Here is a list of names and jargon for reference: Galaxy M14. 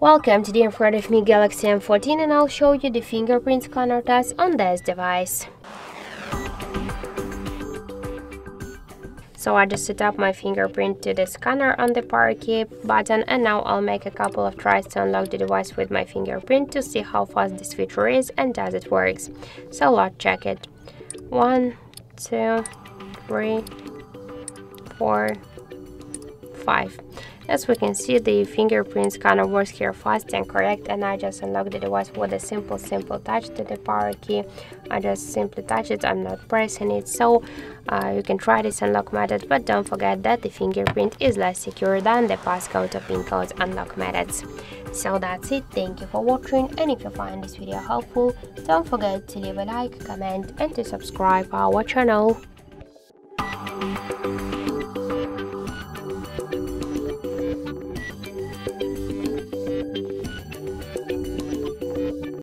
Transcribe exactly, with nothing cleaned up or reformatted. Welcome to the in front of me Galaxy M fourteen, and I'll show you the fingerprint scanner test on this device. So I just set up my fingerprint to the scanner on the power key button, and now I'll make a couple of tries to unlock the device with my fingerprint to see how fast this feature is and does it works. So let's check it. One, two, three, four, five. As we can see, the fingerprint scanner works here fast and correct, and I just unlocked the device with a simple simple touch to the power key. I just simply touch it, I'm not pressing it. So uh, you can try this unlock method, but don't forget that the fingerprint is less secure than the passcode or pin code unlock methods. So that's it, thank you for watching, and if you find this video helpful, don't forget to leave a like, comment and to subscribe our channel.